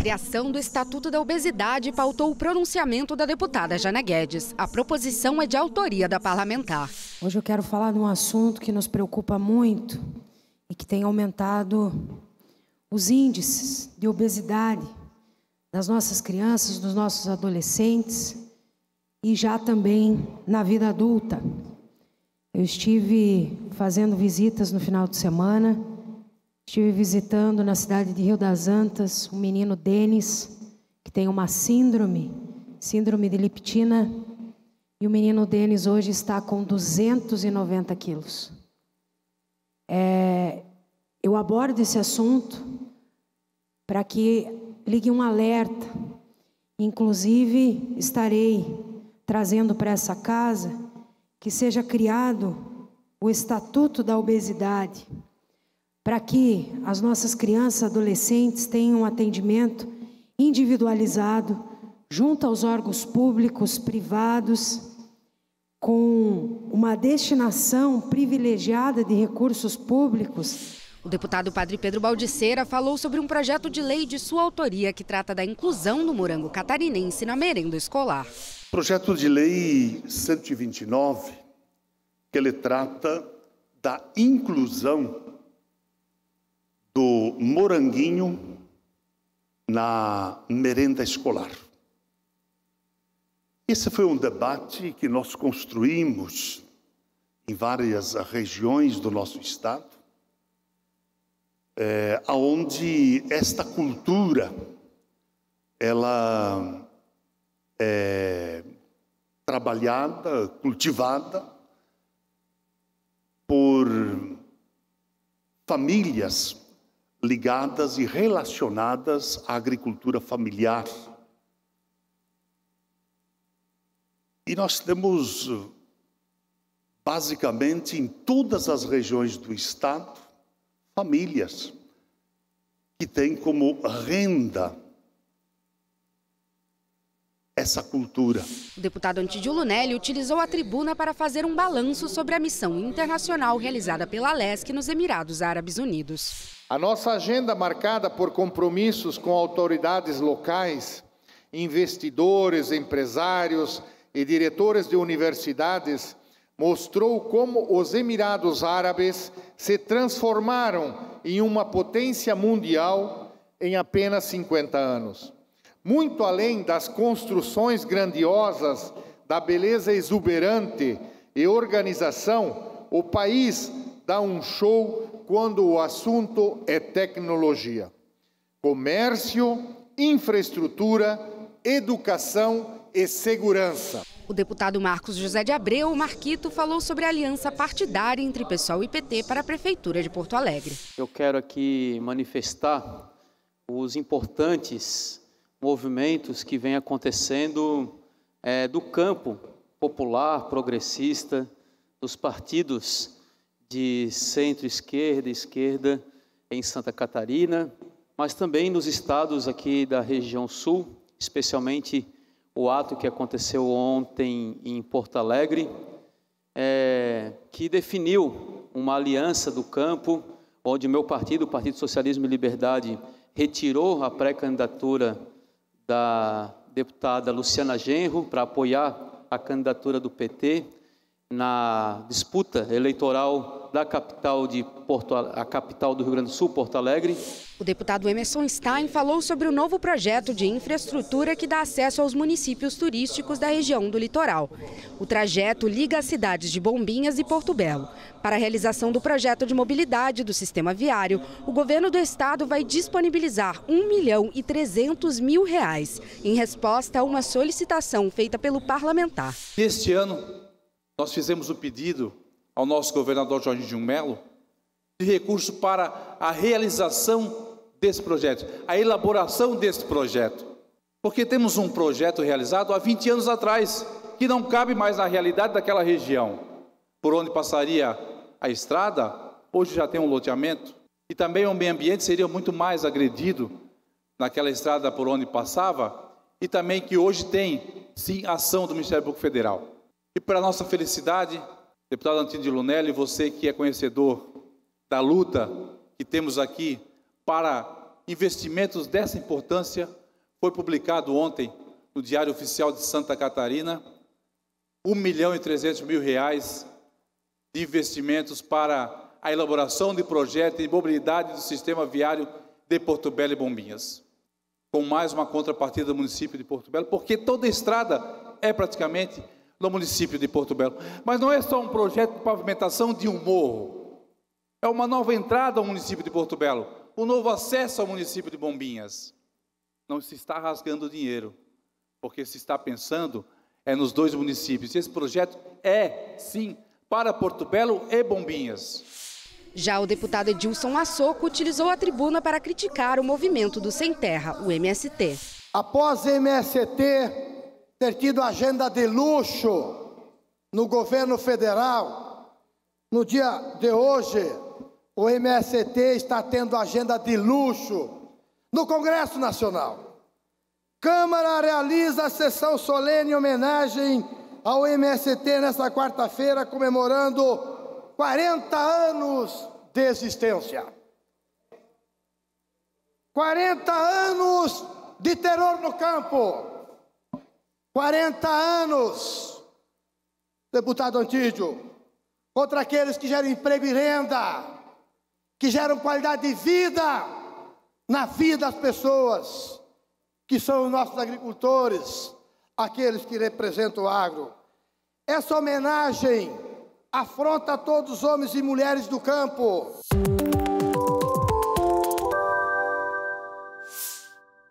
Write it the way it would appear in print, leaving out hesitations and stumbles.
criação do Estatuto da Obesidade pautou o pronunciamento da deputada Jana Guedes. A proposição é de autoria da parlamentar. Hoje eu quero falar de um assunto que nos preocupa muito e que tem aumentado os índices de obesidade das nossas crianças, dos nossos adolescentes e já também na vida adulta. Eu estive fazendo visitas no final de semana, estive visitando na cidade de Rio das Antas um menino, Denis, que tem uma síndrome de leptina, e o menino Denis hoje está com 290 quilos. Eu abordo esse assunto para que ligue um alerta. Inclusive, estarei trazendo para essa casa que seja criado o Estatuto da Obesidade, para que as nossas crianças e adolescentes tenham um atendimento individualizado junto aos órgãos públicos, privados, com uma destinação privilegiada de recursos públicos. O deputado Padre Pedro Baldiceira falou sobre um projeto de lei de sua autoria que trata da inclusão do morango catarinense na merenda escolar. Projeto de lei 129, que ele trata da inclusão do moranguinho na merenda escolar. Esse foi um debate que nós construímos em várias regiões do nosso estado, onde esta cultura ela é trabalhada, cultivada por famílias ligadas e relacionadas à agricultura familiar. E nós temos, basicamente, em todas as regiões do estado, famílias que têm como renda essa cultura. O deputado Antídio Lunelli utilizou a tribuna para fazer um balanço sobre a missão internacional realizada pela LESC nos Emirados Árabes Unidos. A nossa agenda, marcada por compromissos com autoridades locais, investidores, empresários e diretores de universidades, mostrou como os Emirados Árabes se transformaram em uma potência mundial em apenas 50 anos. Muito além das construções grandiosas, da beleza exuberante e organização, o país dá um show quando o assunto é tecnologia, comércio, infraestrutura, educação e segurança. O deputado Marcos José de Abreu, Marquito, falou sobre a aliança partidária entre PSOL e PT para a Prefeitura de Porto Alegre. Eu quero aqui manifestar os importantes movimentos que vêm acontecendo do campo popular, progressista, dos partidos de centro-esquerda e esquerda em Santa Catarina, mas também nos estados aqui da região sul, especialmente o ato que aconteceu ontem em Porto Alegre, que definiu uma aliança do campo, onde meu partido, o Partido Socialismo e Liberdade, retirou a pré-candidatura da deputada Luciana Genro para apoiar a candidatura do PT na disputa eleitoral da capital de a capital do Rio Grande do Sul, Porto Alegre. O deputado Emerson Stein falou sobre o novo projeto de infraestrutura que dá acesso aos municípios turísticos da região do litoral. O trajeto liga as cidades de Bombinhas e Porto Belo. Para a realização do projeto de mobilidade do sistema viário, o governo do estado vai disponibilizar R$ 1.300.000 em resposta a uma solicitação feita pelo parlamentar. Este ano, nós fizemos o pedido ao nosso governador Jorginho Mello de recurso para a realização desse projeto, a elaboração desse projeto. Porque temos um projeto realizado há 20 anos atrás, que não cabe mais na realidade daquela região. Por onde passaria a estrada, hoje já tem um loteamento, e também o meio ambiente seria muito mais agredido naquela estrada por onde passava, e também que hoje tem, sim, ação do Ministério Público Federal. E para nossa felicidade, deputado Antídio Lunelli, você que é conhecedor da luta que temos aqui para investimentos dessa importância, foi publicado ontem no Diário Oficial de Santa Catarina, R$ 1.300.000 de investimentos para a elaboração de projeto de mobilidade do sistema viário de Porto Belo e Bombinhas, com mais uma contrapartida do município de Porto Belo, porque toda a estrada é praticamente no município de Porto Belo. Mas não é só um projeto de pavimentação de um morro, é uma nova entrada ao município de Porto Belo, um novo acesso ao município de Bombinhas. Não se está rasgando dinheiro, porque se está pensando é nos dois municípios. Esse projeto é, sim, para Porto Belo e Bombinhas. Já o deputado Edilson Assoko utilizou a tribuna para criticar o movimento do Sem Terra, o MST. Após o MST ter tido agenda de luxo no governo federal, no dia de hoje, o MST está tendo agenda de luxo no Congresso Nacional. Câmara realiza a sessão solene em homenagem ao MST nesta quarta-feira, comemorando 40 anos de existência. 40 anos de terror no campo. 40 anos, deputado Antídio, contra aqueles que geram emprego e renda, que geram qualidade de vida na vida das pessoas, que são os nossos agricultores, aqueles que representam o agro. Essa homenagem afronta todos os homens e mulheres do campo.